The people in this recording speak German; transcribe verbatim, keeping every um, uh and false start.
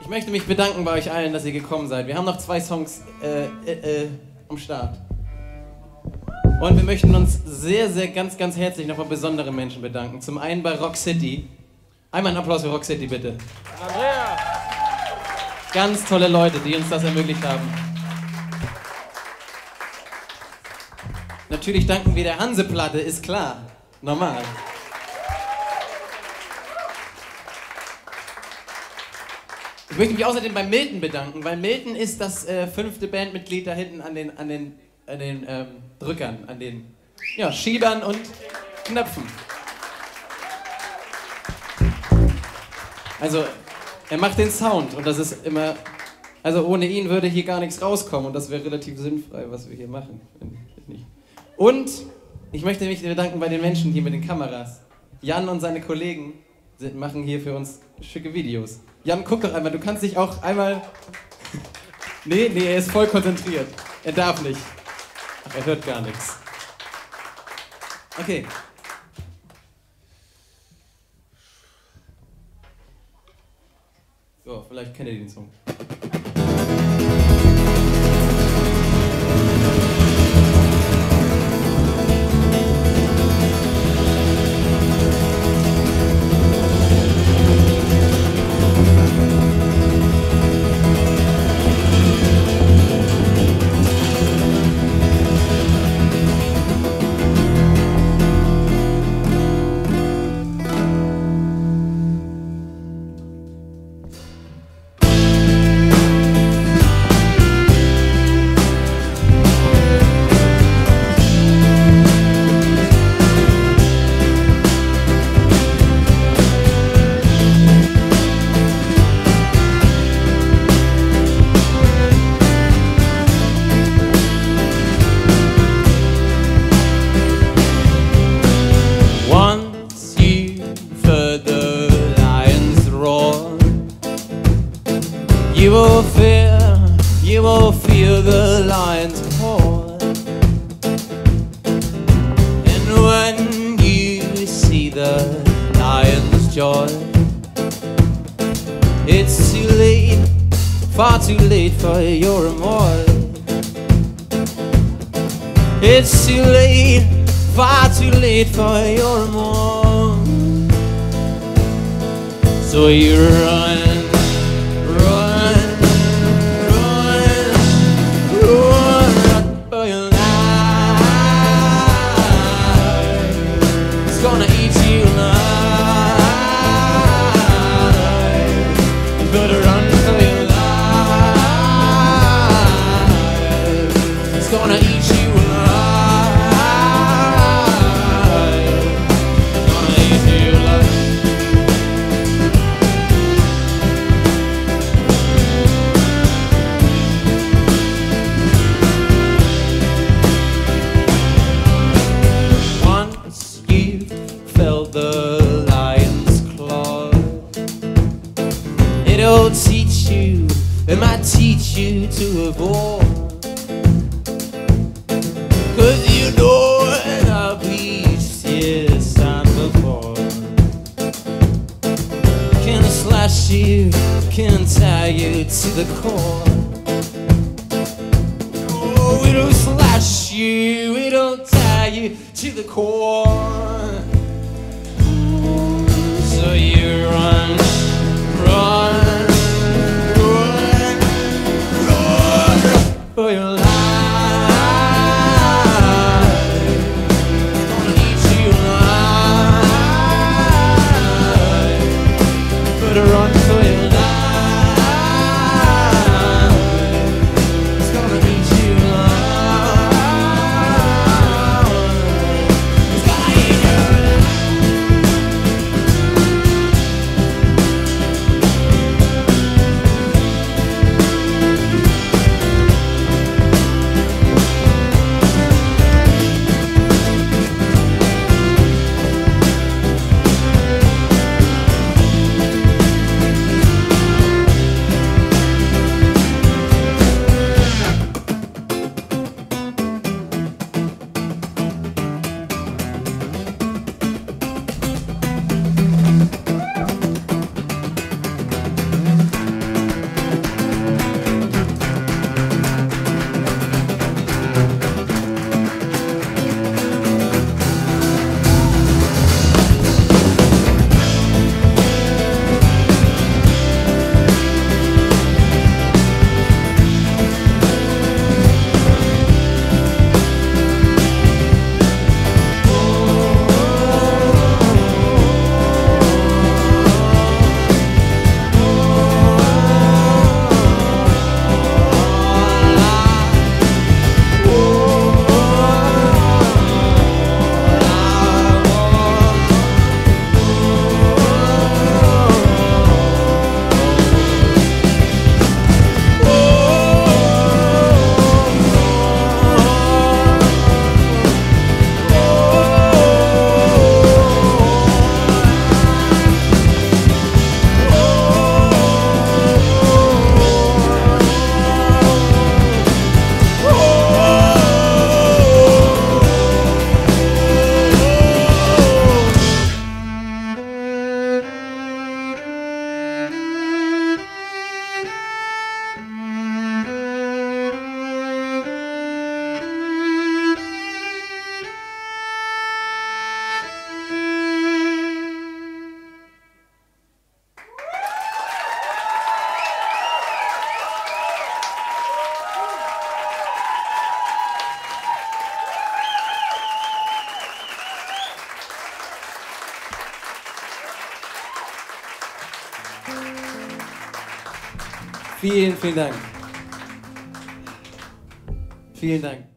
Ich möchte mich bedanken bei euch allen, dass ihr gekommen seid. Wir haben noch zwei Songs äh, äh, äh, am Start. Und wir möchten uns sehr, sehr, ganz, ganz herzlich nochmal besonderen Menschen bedanken. Zum einen bei Rock City. Einmal einen Applaus für Rock City, bitte. Andrea! Ganz tolle Leute, die uns das ermöglicht haben. Natürlich danken wir der Hanseplatte, ist klar. Normal. Ich möchte mich außerdem bei Milton bedanken, weil Milton ist das äh, fünfte Bandmitglied da hinten an den, an den, an den ähm, Drückern, an den ja, Schiebern und Knöpfen. Also, er macht den Sound und das ist immer, also ohne ihn würde hier gar nichts rauskommen und das wäre relativ sinnfrei, was wir hier machen. Und ich möchte mich bedanken bei den Menschen hier mit den Kameras. Jan und seine Kollegen sind, machen hier für uns schicke Videos. Jan, guck doch einmal, du kannst dich auch einmal... Nee, nee, er ist voll konzentriert. Er darf nicht. Ach, er hört gar nichts. Okay. So, vielleicht kennt ihr den Song. You will fear, you will feel the lion's roar. And when you see the lion's joy, it's too late, far too late for your remorse. It's too late, far too late for your remorse. So you run. It'll teach you, it might teach you to avoid. Cause you know it I'll be serious time before. Can slash you, can tie you to the core. Oh, it'll slash you, it'll tie you to the core. So you run, run. For your life, it's gonna eat you alive. Better run for your life, it's gonna eat you alive. It's gonna eat you Vielen, vielen Dank. Vielen Dank.